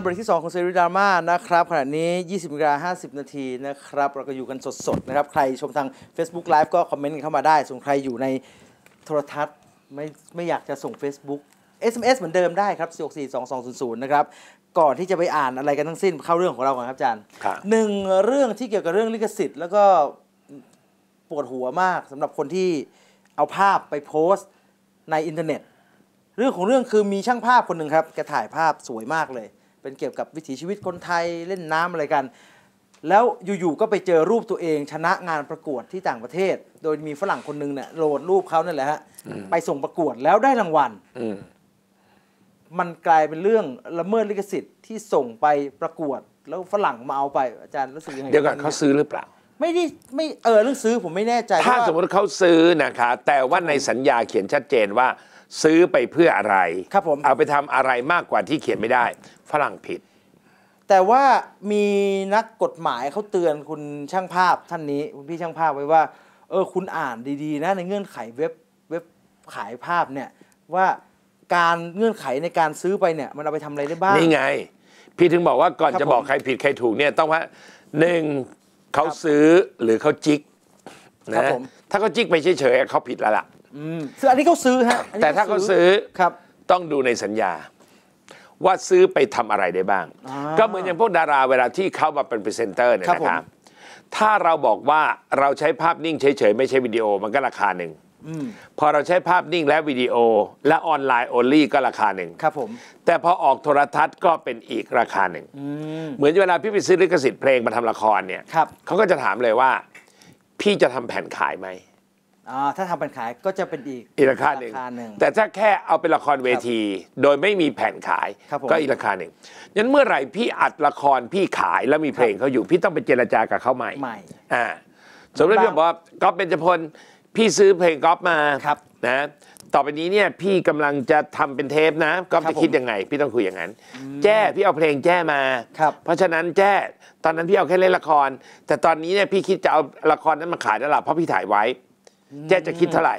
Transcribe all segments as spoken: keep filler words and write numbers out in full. นะครับเบรกที่สองของซีรีส์ดราม่านะครับขณะนี้ ยี่สิบนาฬิกาห้าสิบ นาทีนะครับเราก็อยู่กันสดๆนะครับใครชมทาง Facebook Live ก็คอมเมนต์เข้ามาได้ส่วนใครอยู่ในโทรทัศน์ไม่ไม่อยากจะส่ง Facebook เอส เอ็ม เอส เหมือนเดิมได้ครับสี่ หก สี่ สอง สอง ศูนย์ ศูนย์นะครับก่อนที่จะไปอ่านอะไรกันทั้งสิ้นเข้าเรื่องของเราก่อนครับอาจารย์หนึ่งเรื่องที่เกี่ยวกับเรื่องลิขสิทธิ์แล้วก็ปวดหัวมากสำหรับคนที่เอาภาพไปโพสต์ในอินเทอร์เน็ตเรื่องของเรื่องคือมีช่างภาพคนหนึ่งครับแกถ่ายภาพสวยมากเลยเป็นเกี่ยวกับวิถีชีวิตคนไทยเล่นน้ำอะไรกันแล้วอยู่ๆก็ไปเจอรูปตัวเองชนะงานประกวดที่ต่างประเทศโดยมีฝรั่งคนหนึ่งเนี่ยโหลดรูปเขานั่นแหละฮะไปส่งประกวดแล้วได้รางวัลมันกลายเป็นเรื่องละเมิดลิขสิทธิ์ที่ส่งไปประกวดแล้วฝรั่งมาเอาไปอาจารย์รู้สึกยังไงเดี๋ยวก่อนเขาซื้อหรือเปล่าไม่ได้ไม่เออเรื่องซื้อผมไม่แน่ใจถ้าสมมติเขาซื้อนะคะแต่ว่าในสัญญาเขียนชัดเจนว่าซื้อไปเพื่ออะไรครับผมเอาไปทำอะไรมากกว่าที่เขียนไม่ได้ฝรั่งผิดแต่ว่ามีนักกฎหมายเขาเตือนคุณช่างภาพท่านนี้คุณพี่ช่างภาพไว้ว่าเออคุณอ่านดีๆนะในเงื่อนไขเว็บเว็บขายภาพเนี่ยว่าการเงื่อนไขในการซื้อไปเนี่ยมันเอาไปทำอะไรได้บ้างนี่ไงพี่ถึงบอกว่าก่อนจะบอกใครผิดใครถูกเนี่ยต้องว่าหนึ่งเขาซื้อหรือเขาจิกนะถ้าเขาจิกไปเฉยๆเขาผิดแล้วล่ะซื้ออันนี้เขาซื้อฮะแต่ถ้าเขาซื้อครับต้องดูในสัญญาว่าซื้อไปทำอะไรได้บ้างก็เหมือนอย่างพวกดาราเวลาที่เข้ามาเป็นพรีเซนเตอร์เนี่ยนะครับถ้าเราบอกว่าเราใช้ภาพนิ่งเฉยๆไม่ใช่วิดีโอมันก็ราคาหนึ่งพอเราใช้ภาพนิ่งและวิดีโอและออนไลน์ only ก็ราคาหนึ่งครับผมแต่พอออกโทรทัศน์ก็เป็นอีกราคาหนึ่งเหมือนเวลาพี่ไปซื้อลิขสิทธิ์เพลงมาทำละครเนี่ยเขาก็จะถามเลยว่าพี่จะทำแผ่นขายไหมถ้าทำแผ่นขายก็จะเป็นอีกอีกราคาหนึ่งแต่ถ้าแค่เอาเป็นละครเวทีโดยไม่มีแผ่นขายก็อีกราคาหนึ่งงั้นเมื่อไหร่พี่อัดละครพี่ขายแล้วมีเพลงเขาอยู่พี่ต้องไปเจรจากับเขาใหม่อ่าสมมติพี่บอกว่าก๊อฟเบญจพลพี่ซื้อเพลงก๊อฟมานะต่อไปนี้เนี่ยพี่กำลังจะทำเป็นเทปนะก๊อฟจะคิดยังไงพี่ต้องคุยอย่างนั้นแจ้พี่เอาเพลงแจ้มาเพราะฉะนั้นแจ้ตอนนั้นพี่เอาแค่เล่นละครแต่ตอนนี้เนี่ยพี่คิดจะเอาละครนั้นมาขายแล้วล่ะเพราะพี่ถ่ายไว้แจ้จะคิดเท่าไหร่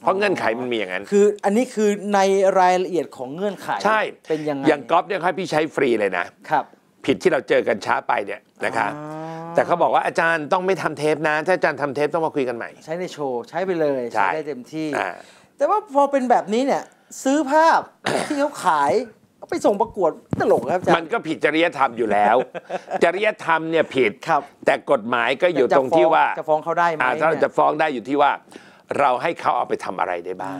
เพราะเงื่อนไขมันมีอย่างนั้นคืออันนี้คือในรายละเอียดของเงื่อนไขใช่เป็นยังไงอย่างก๊อฟเนี่ยให้พี่ใช้ฟรีเลยนะครับผิดที่เราเจอกันช้าไปเนี่ยนะคะแต่เขาบอกว่าอาจารย์ต้องไม่ทำเทปนะถ้าอาจารย์ทำเทปต้องมาคุยกันใหม่ใช้ในโชว์ใช้ไปเลยใช้ได้เต็มที่แต่ว่าพอเป็นแบบนี้เนี่ยซื้อภาพ ที่เขาขายไปส่งประกวดตลกครับอาจารย์มันก็ผิดจริยธรรมอยู่แล้ว จริยธรรมเนี่ยผิดแต่กฎหมายก็อยู่ตรงที่ว่าจะฟ้องเขาได้ไหมถ้าเราจะฟ้องได้อยู่ที่ว่าเราให้เขาเอาไปทำอะไรได้บ้าง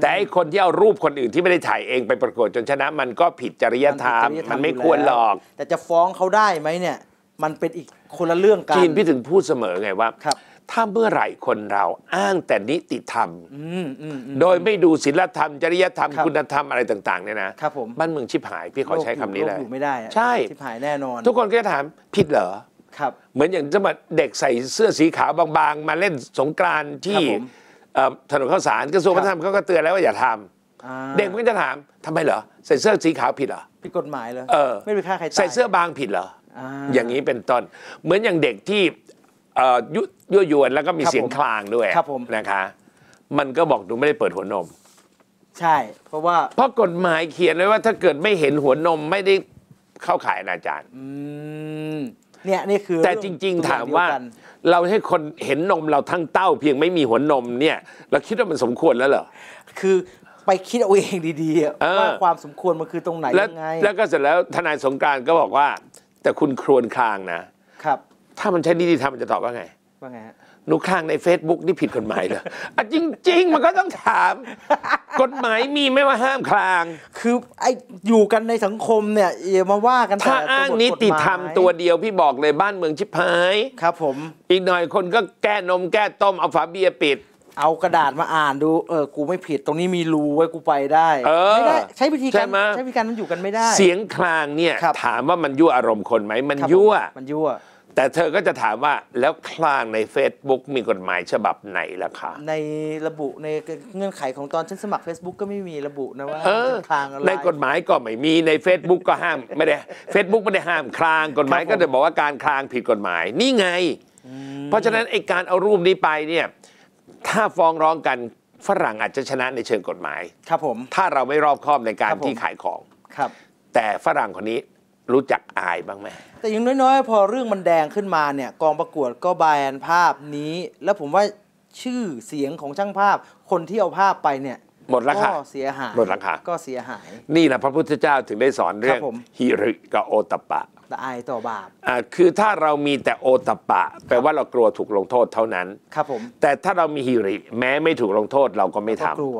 แต่ไอ้คนที่เอารูปคนอื่นที่ไม่ได้ถ่ายเองไปประกวดจนชนะมันก็ผิดจริยธรรมมันไม่ควรหรอกแต่จะฟ้องเขาได้ไหมเนี่ยมันเป็นอีกคนละเรื่องกันจีนพี่ถึงพูดเสมอไงว่าถ้าเมื่อไหร่คนเราอ้างแต่นิติธรรมโดยไม่ดูศีลธรรมจริยธรรมคุณธรรมอะไรต่างๆเนี่ยนะบ้านเมืองชิบหายพี่ขอใช้คำนี้เลยอยู่ไม่ได้ใช่ชิบหายแน่นอนทุกคนก็จะถามผิดเหรอครับเหมือนอย่างสมัยเด็กใส่เสื้อสีขาวบางๆมาเล่นสงกรานต์ที่ถนนข้าวสารกระทรวงวัฒนธรรมเขาก็เตือนแล้วว่าอย่าทำเด็กมันจะถามทำไมเหรอใส่เสื้อสีขาวผิดเหรอผิดกฎหมายเหรอไม่มีค่าใครใส่เสื้อบางผิดเหรออย่างนี้เป็นต้นเหมือนอย่างเด็กที่ยั่วยวนแล้วก็มีเสียงคลางด้วยนะคะมันก็บอกหนูไม่ได้เปิดหัวนมใช่เพราะว่าเพราะกฎหมายเขียนไว้ว่าถ้าเกิดไม่เห็นหัวนมไม่ได้เข้าข่ายอนาจารเนี่ยนี่คือแต่จริงๆถามว่าเราให้คนเห็นนมเราทั้งเต้าเพียงไม่มีหัวนมเนี่ยเราคิดว่ามันสมควรแล้วเหรอคือไปคิดเอาเองดีๆว่าความสมควรมันคือตรงไหนยังไงแล้วก็เสร็จแล้วทนายสงกรานต์ก็บอกว่าแต่คุณครวญครางนะครับถ้ามันใช้ดีๆทำมันจะตอบว่าไงว่าไงฮะหนูครางใน Facebook นี่ผิดกฎหมายเหรออ่ะจริงๆมันก็ต้องถามกฎหมายมีไม่ว่าห้ามครางคือไอ้อยู่กันในสังคมเนี่ยอย่ามาว่ากันถ้าอ้างนิติธรรมตัวเดียวพี่บอกเลยบ้านเมืองชิบหายครับผมอีกหน่อยคนก็แก้นมแก้ต้มเอาฝาเบียร์ปิดเอากระดาษมาอ่านดูเออกูไม่ผิดตรงนี้มีรูไว้กูไปได้ไม่ได้ใช้วิธีการใช้วิธีการนั้นอยู่กันไม่ได้เสียงครางเนี่ยถามว่ามันยั่วอารมณ์คนไหมมันยั่วมันยั่วแต่เธอก็จะถามว่าแล้วคลางใน Facebook มีกฎหมายฉบับไหนล่ะคะในระบุในเงื่อนไขของตอนฉันสมัคร Facebook ก็ไม่มีระบุนะว่าคลางอะไรในกฎหมายก็ไม่มีใน Facebook ก็ห้ามไม่ได้ Facebook ไม่ได้ห้ามคลางกฎหมายก็จะบอกว่าการคลางผิดกฎหมายนี่ไงเพราะฉะนั้นไอ้การเอารูปนี้ไปเนี่ยถ้าฟ้องร้องกันฝรั่งอาจจะชนะในเชิงกฎหมายครับผมถ้าเราไม่รอบคอบในการที่ขายของครับ แต่ฝรั่งคนนี้รู้จักอายบ้างไหมแต่อย่างน้อยๆพอเรื่องมันแดงขึ้นมาเนี่ยกองประกวดก็แบนภาพนี้แล้วผมว่าชื่อเสียงของช่างภาพคนที่เอาภาพไปเนี่ยหมดราคาก็เสียหายหมดราคาก็เสียหายนี่แหละพระพุทธเจ้าถึงได้สอนเรื่องฮิริกะโอตปะแต่อายต่อบาปอ่าคือถ้าเรามีแต่โอตปะแปลว่าเรากลัวถูกลงโทษเท่านั้นครับผมแต่ถ้าเรามีฮิริแม้ไม่ถูกลงโทษเราก็ไม่ทำกลัว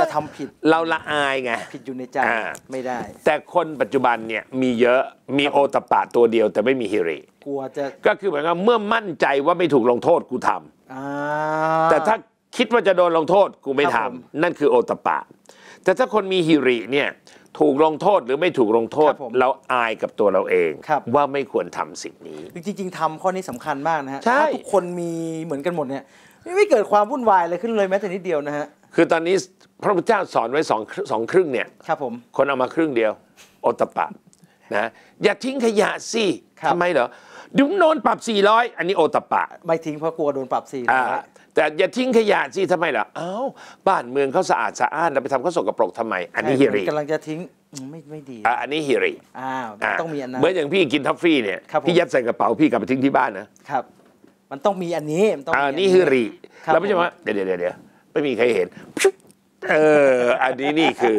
จะทำผิดเราละอายไงผิดอยู่ในใจไม่ได้แต่คนปัจจุบันเนี่ยมีเยอะมีโอตปะตัวเดียวแต่ไม่มีฮิริกลัวจะก็คือหมายความเมื่อมั่นใจว่าไม่ถูกลงโทษกูทำแต่ถ้าคิดว่าจะโดนลงโทษกูไม่ทำนั่นคือโอตปะแต่ถ้าคนมีฮิริเนี่ยถูกลงโทษหรือไม่ถูกลงโทษเราอายกับตัวเราเองว่าไม่ควรทำสิ่งนี้จริงๆทำข้อนี้สำคัญมากนะฮะถ้าทุกคนมีเหมือนกันหมดเนี่ยไม่เกิดความวุ่นวายอะไรขึ้นเลยแม้แต่นิดเดียวนะฮะคือตอนนี้พระพุทธเจ้าสอนไว้สองสองครึ่งเนี่ยครับผมคนเอามาครึ่งเดียวโอตปะนะอย่าทิ้งขยะสิทำไมเหรอดุนโดนปรับสี่ร้อยอันนี้โอตปะไม่ทิ้งเพราะกลัวโดนปรับสี่ร้อยแต่อย่าทิ้งขยะสิทำไมล่ะเอ้าบ้านเมืองเขาสะอาดสะอ้านเราไปทำเขาสกปรกทำไมอันนี้ฮิริกำลังจะทิ้งไม่ไม่ดีอันนี้ฮิริอ้าวต้องมีอันนั้นเหมือนอย่างพี่กินทัฟฟี่เนี่ยพี่ยัดใส่กระเป๋าพี่กลับไปทิ้งที่บ้านนะครับมันต้องมีอันนี้อันนี้ฮิริเราไม่ใช่ว่าเดี๋ยวเดี๋ยวไม่มีใครเห็นเอออันนี้นี่คือ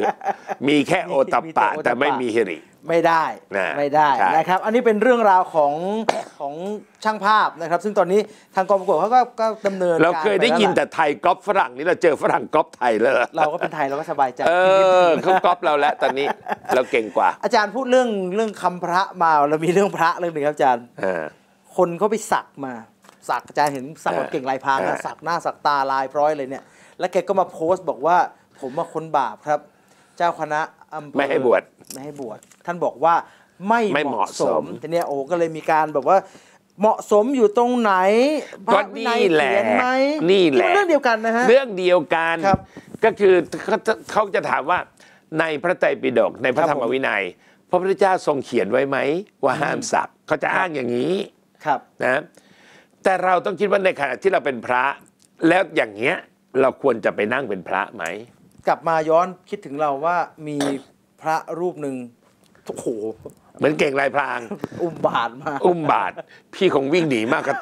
มีแค่โอตปะแต่ไม่มีฮิริไม่ได้ไม่ได้นะครับอันนี้เป็นเรื่องราวของของช่างภาพนะครับซึ่งตอนนี้ทางกองประกวดเขาก็ดำเนินการเราเคยได้ยินแต่ไทยก๊อปฝรั่งนี่เราเจอฝรั่งก๊อปไทยเลยเราก็เป็นไทยเราก็สบายใจเออเขาก๊อปเราแล้วตอนนี้เราเก่งกว่าอาจารย์พูดเรื่องเรื่องคำพระมาเรามีเรื่องพระเรื่องหนึ่งครับอาจารย์คนเขาไปสักมาสักอาจารย์เห็นสักเก่งลายพรางสักหน้าสักตาลายพร้อยเลยเนี่ยแล้วแกก็มาโพสต์บอกว่าผมมาคนบาปครับเจ้าคณะอำเภอไม่ให้บวชไม่ให้บวชท่านบอกว่าไม่เหมาะสมทีนี้โอ้ก็เลยมีการแบบว่าเหมาะสมอยู่ตรงไหนก็นี่แหละนี่แหละเรื่องเดียวกันนะฮะเรื่องเดียวกันก็คือเขาจะถามว่าในพระไตรปิฎกในพระธรรมวินัยพระพุทธเจ้าทรงเขียนไว้ไหมว่าห้ามสักเขาจะอ้างอย่างนี้ครับนะแต่เราต้องคิดว่าในขณะที่เราเป็นพระแล้วอย่างเงี้ยเราควรจะไปนั่งเป็นพระไหมกลับมาย้อนคิดถึงเราว่ามีพระรูปหนึ่งโอ้โหเหมือนเก่งลายพรางอุ้มบาทมาอุ้มบาทพี่คงวิ่งหนีมากกว่า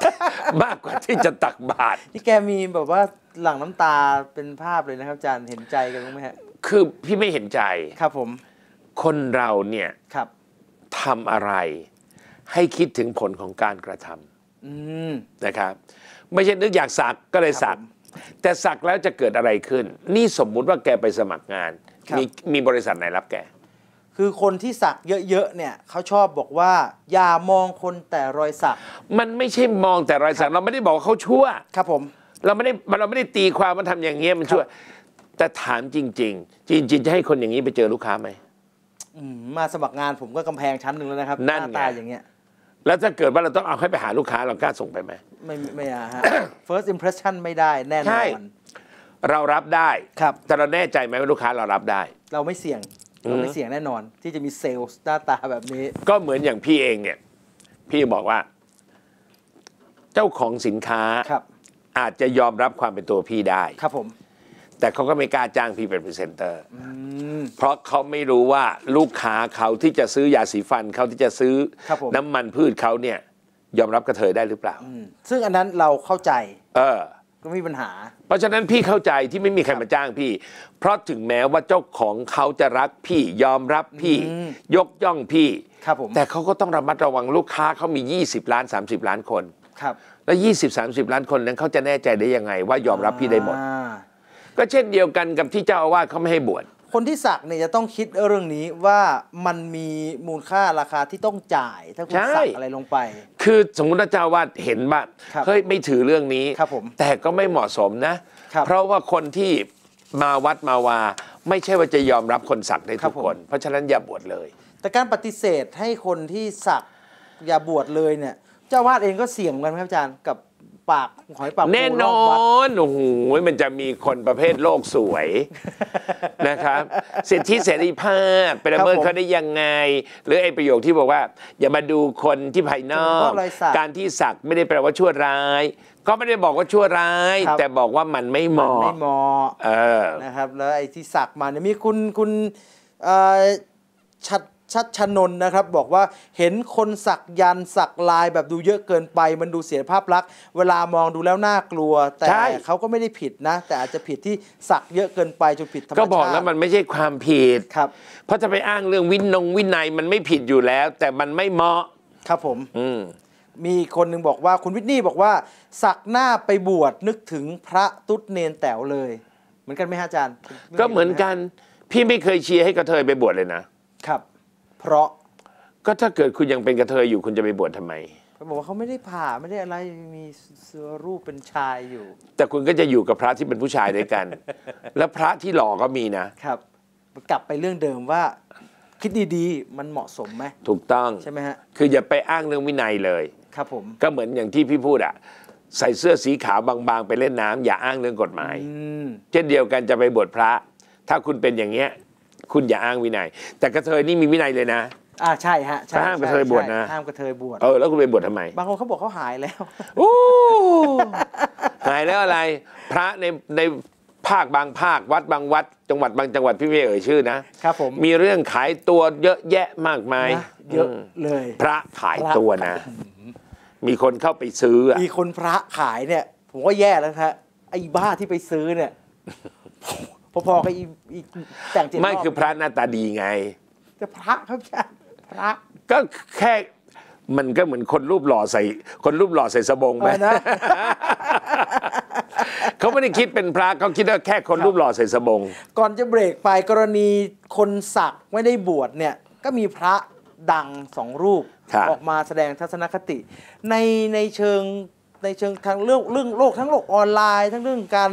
มากกว่าที่จะตักบาทที่แกมีแบบว่าหลั่งน้ำตาเป็นภาพเลยนะครับอาจารย์เห็นใจกันไหมฮะคือพี่ไม่เห็นใจครับผมคนเราเนี่ยครับทำอะไรให้คิดถึงผลของการกระทำนะครับไม่ใช่นึกอยากสักก็เลยสักแต่สักแล้วจะเกิดอะไรขึ้นนี่สมมุติว่าแกไปสมัครงานมีมีบริษัทไหนรับแกคือคนที่สักเยอะๆเนี่ยเขาชอบบอกว่าอย่ามองคนแต่รอยสักมันไม่ใช่มองแต่รอยสักเราไม่ได้บอกว่าเขาชั่วครับผมเราไม่ได้เราไม่ได้ตีความว่าทำอย่างเงี้ยมันชั่วแต่ถามจริงๆจริงๆจะให้คนอย่างนี้ไปเจอลูกค้าไหมมาสมัครงานผมก็กำแพงชั้นหนึ่งแล้วนะครับหน้าตาอย่างเงี้ยแล้วถ้าเกิดว่าเราต้องเอาให้ไปหาลูกค้าเรากล้าส่งไปไหมไม่ไม่อะฮะ first impression ไม่ได้แน่นอนเรารับได้ครับแต่เราแน่ใจไหมว่าลูกค้าเรารับได้เราไม่เสี่ยงเราไม่เสี่ยงแน่นอนที่จะมีเซลล์หน้าตาแบบนี้ก็เหมือนอย่างพี่เองเนี่ยพี่บอกว่าเจ้าของสินค้าอาจจะยอมรับความเป็นตัวพี่ได้ครับผมแต่เขาก็ไม่กล้าจ้างพี่เป็นพรีเซนเตอร์เพราะเขาไม่รู้ว่าลูกค้าเขาที่จะซื้อยาสีฟันเขาที่จะซื้อน้ำมันพืชเขาเนี่ยยอมรับกระเทยได้หรือเปล่าซึ่งอันนั้นเราเข้าใจเออก็ไม่มีปัญหาเพราะฉะนั้นพี่เข้าใจที่ไม่มีใครมาจ้างพี่เพราะถึงแม้ว่าเจ้าของเขาจะรักพี่ยอมรับพี่ยกย่องพี่แต่เขาก็ต้องระมัดระวังลูกค้าเขามียี่สิบล้านสามสิบล้านคนแล้วยี่สิบสามสิบล้านคนนั้นเขาจะแน่ใจได้ยังไงว่ายอมรับพี่ได้หมดก็เช่นเดียวกันกับที่เจ้าอาวาสเขาไม่ให้บวชคนที่สักเนี่ยจะต้องคิดเรื่องนี้ว่ามันมีมูลค่าราคาที่ต้องจ่ายถ้าคุณสักอะไรลงไปคือสมมติว่าเจ้าอาวาสเห็นว่าเฮ้ยไม่ถือเรื่องนี้แต่ก็ไม่เหมาะสมนะเพราะว่าคนที่มาวัดมาวาไม่ใช่ว่าจะยอมรับคนสักได้ทุกคนเพราะฉะนั้นอย่าบวชเลยแต่การปฏิเสธให้คนที่สักอย่าบวชเลยเนี่ยเจ้าอาวาสเองก็เสี่ยงกันครับอาจารย์กับปากหอยปากแน่นอนโอ้โหมันจะมีคนประเภทโลกสวยนะครับสิทธิเสรีภาพไปละเมิดเขาได้ยังไงหรือไอ้ประโยคที่บอกว่าอย่ามาดูคนที่ภายนอกการที่สักไม่ได้แปลว่าชั่วร้ายก็ไม่ได้บอกว่าชั่วร้ายแต่บอกว่ามันไม่เหมาะไม่เหมาะเออนะครับแล้วไอ้ที่สักมาเนี่ยมีคุณคุณฉัตร ชัชนนท์นะครับบอกว่าเห็นคนสักยันสักลายแบบดูเยอะเกินไปมันดูเสียภาพลักษณ์เวลามองดูแล้วน่ากลัวแต่เขาก็ไม่ได้ผิดนะแต่อาจจะผิดที่สักเยอะเกินไปจนผิดธรรมชาติก็บอกแล้วมันไม่ใช่ความผิดครับเพราะจะไปอ้างเรื่องวินงวินัยมันไม่ผิดอยู่แล้วแต่มันไม่เหมาะครับผมอืมมีคนหนึ่งบอกว่าคุณวิทนี่บอกว่าสักหน้าไปบวชนึกถึงพระตุ๊ดเนนแต๋วเลยเหมือนกันไหมฮะอาจารย์ก็เหมือนกันพี่ไม่เคยเชียร์ให้กระเทยไปบวชเลยนะครับเพราะก็ถ้าเกิดคุณยังเป็นกระเทยอยู่คุณจะไปบวชทำไมเขาบอกว่าเขาไม่ได้ผ่าไม่ได้อะไรมีเสื้อรูปเป็นชายอยู่แต่คุณก็จะอยู่กับพระที่เป็นผู้ชายด้วยกัน และพระที่หล่อก็มีนะครับกลับไปเรื่องเดิมว่าคิดดีๆมันเหมาะสมไหมถูกต้องใช่ไหมฮะคืออย่าไปอ้างเรื่องวินัยเลยครับผมก็เหมือนอย่างที่พี่พูดอะใส่เสื้อสีขาวบางๆไปเล่นน้ำอย่าอ้างเรื่องกฎหมายเช่นเดียวกันจะไปบวชพระถ้าคุณเป็นอย่างเงี้ยคุณอย่าอ้างวินัยแต่กระเทยนี่มีวินัยเลยนะอ่าใช่ฮะห้ามกระเทยบวชนะห้ามกระเทยบวชเออแล้วคุณไปบวชทำไมบางคนเขาบอกเขาหายแล้วโอ้หายแล้วอะไรพระในในภาคบางภาควัดบางวัดจังหวัดบางจังหวัดพี่ไม่เอ่ยชื่อนะครับผมมีเรื่องขายตัวเยอะแยะมากมายเยอะเลยพระขายตัวนะมีคนเข้าไปซื้อมีคนพระขายเนี่ยผมก็แย่แล้วครับไอ้บ้าที่ไปซื้อเนี่ยพอๆกับอีแต่งเจ็ดรอบไม่คือพระหน้าตาดีไงจะพระครับอาจารย์พระก็แค่มันก็เหมือนคนรูปหล่อใส่คนรูปหล่อใส่สบงไหมนะเขาไม่ได้คิดเป็นพระเขาคิดว่าแค่คนรูปหล่อใส่สบงก่อนจะเบรกไปกรณีคนสักไม่ได้บวชเนี่ยก็มีพระดังสองรูปออกมาแสดงทัศนคติในในเชิงในเชิงทางเรื่องเรื่องโลกทั้งโลกออนไลน์ทั้งเรื่องการ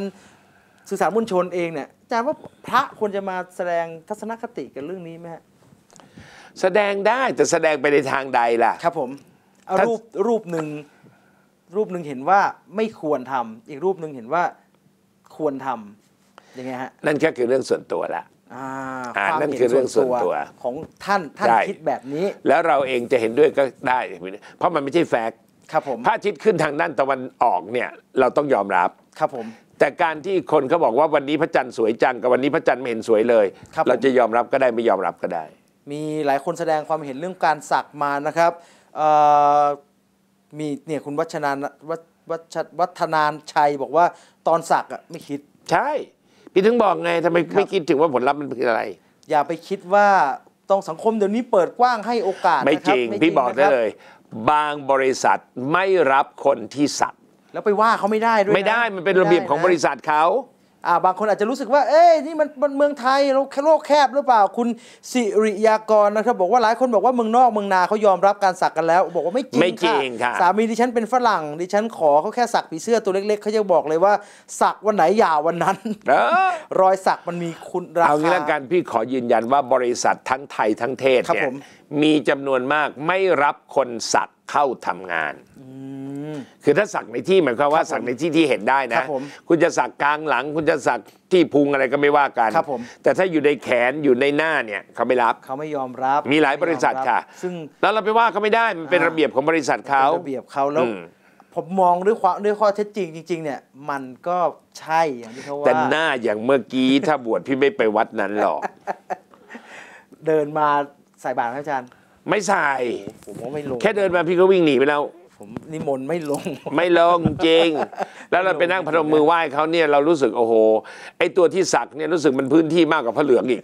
สื่อสารมวลชนเองเนี่ยอาจารย์ว่าพระควรจะมาแสดงทัศนคติกันเรื่องนี้ไหมฮะแสดงได้แต่แสดงไปในทางใดล่ะครับผมเอารูปรูปหนึ่งรูปหนึ่งเห็นว่าไม่ควรทำอีกรูปหนึ่งเห็นว่าควรทำยังไงฮะนั่นแค่คือเรื่องส่วนตัวละอ่านั่นคือเรื่องส่วนตัวของท่านท่านคิดแบบนี้แล้วเราเองจะเห็นด้วยก็ได้เพราะมันไม่ใช่แฟกต์ครับผมพระอาทิตย์ขึ้นทางด้านตะวันออกเนี่ยเราต้องยอมรับครับผมแต่การที่คนเขาบอกว่าวันนี้พระจันทร์สวยจังกับวันนี้พระจันทร์ไม่เห็นสวยเลยเราจะยอมรับก็ได้ไม่ยอมรับก็ได้มีหลายคนแสดงความเห็นเรื่องการสักมานะครับมีเนี่ยคุณวัชนานวัฒนานชัยบอกว่าตอนสักอ่ะไม่คิดใช่พี่ถึงบอกไงทำไมไม่คิดถึงว่าผลลัพธ์มันเป็นอะไรอย่าไปคิดว่าต้องสังคมเดี๋ยวนี้เปิดกว้างให้โอกาสไม่จริงพี่บอกได้เลยบางบริษัทไม่รับคนที่สักแล้วไปว่าเขาไม่ได้ด้วยไม่ได้มันเป็นระเบียบของบริษัทเขาอ่าบางคนอาจจะรู้สึกว่าเอ้ยนี่มันเมืองไทยเราโลกแคบหรือเปล่าคุณสิริยากรนะครับบอกว่าหลายคนบอกว่าเมืองนอกเมืองนาเขายอมรับการสักกันแล้วบอกว่าไม่จริงไม่จริงค่ะสามีดิฉันเป็นฝรั่งดิฉันขอเขาแค่สักผีเสื้อตัวเล็กๆเขาจะบอกเลยว่าสักวันไหนยาววันนั้นรอยสักมันมีคุณราคาเอางี้ละกันพี่ขอยืนยันว่าบริษัททั้งไทยทั้งเทศเนี่ยมีจำนวนมากไม่รับคนสักเข้าทำงานคือถ้าสักในที่หมายความว่าสักในที่ที่เห็นได้นะคุณจะสักกลางหลังคุณจะสักที่พุงอะไรก็ไม่ว่ากันแต่ถ้าอยู่ในแขนอยู่ในหน้าเนี่ยเขาไม่รับเขาไม่ยอมรับมีหลายบริษัทค่ะซึ่งแล้วเราไปว่าเขาไม่ได้มันเป็นระเบียบของบริษัทเขาระเบียบเขาแล้วผมมองด้วยความด้วยข้อเท็จจริงจริงๆเนี่ยมันก็ใช่อย่างที่เขาว่าแต่หน้าอย่างเมื่อกี้ถ้าบวชพี่ไม่ไปวัดนั้นหรอกเดินมาใส่บาตรอาจารย์ไม่ใส่ผมก็ไม่ลงแค่เดินมาพี่ก็วิ่งหนีไปแล้วนิมนต์ไม่ลงไม่ลงจริงแล้วเราไปนั่งพนมมือไหว้เขาเนี่ยเรารู้สึกโอ้โหไอตัวที่สักเนี่ยรู้สึกมันพื้นที่มากกว่าพระเหลืองอีก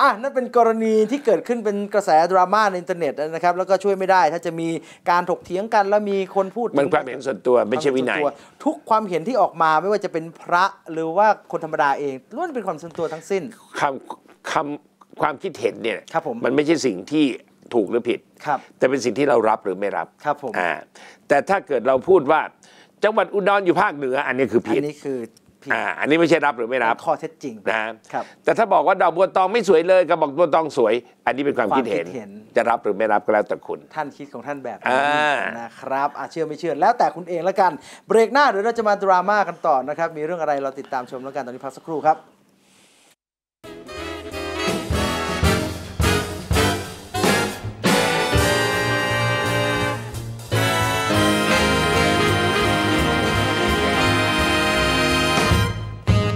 อ่ะนั่นเป็นกรณีที่เกิดขึ้นเป็นกระแสดราม่าในอินเทอร์เน็ตนะครับแล้วก็ช่วยไม่ได้ถ้าจะมีการถกเถียงกันแล้วมีคนพูดมันความเห็นส่วนตัวไม่ใช่วินัยทุกความเห็นที่ออกมาไม่ว่าจะเป็นพระหรือว่าคนธรรมดาเองล้วนเป็นความส่วนตัวทั้งสิ้นคำคำความคิดเห็นเนี่ยมันไม่ใช่สิ่งที่ถูกหรือผิดแต่เป็นสิ่งที่เรารับหรือไม่รับครับผมแต่ถ้าเกิดเราพูดว่าจังหวัดอุดรอยู่ภาคเหนืออันนี้คือผิดอันนี้คือผิดอันนี้ไม่ใช่รับหรือไม่รับข้อเท็จจริงนะครับแต่ถ้าบอกว่าดอกบัวตองไม่สวยเลยกับบอกบัวตองสวยอันนี้เป็นความคิดเห็นจะรับหรือไม่รับก็แล้วแต่คุณท่านคิดของท่านแบบนะครับอาเชื่อไม่เชื่อแล้วแต่คุณเองละกันเบรกหน้าเดี๋ยวเราจะมาดราม่ากันต่อนะครับมีเรื่องอะไรเราติดตามชมแล้วกันตอนนี้พักสักครู่ครับ